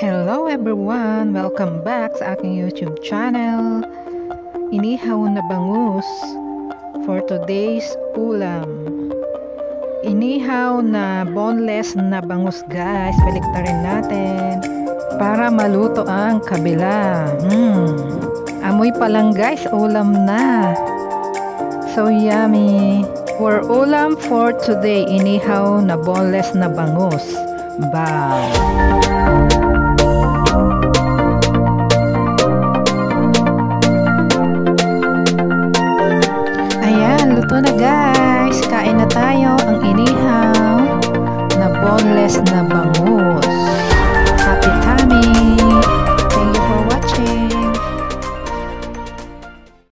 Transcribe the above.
Hello everyone! Welcome back sa aking YouTube channel. Inihaw na bangus for today's ulam. Inihaw na boneless na bangus, guys. Baliktarin natin para maluto ang kabila. Amoy pa lang, guys, ulam na. So yummy. For ulam for today, inihaw na boneless na bangus. Bye! Luto na, guys, kain na tayo.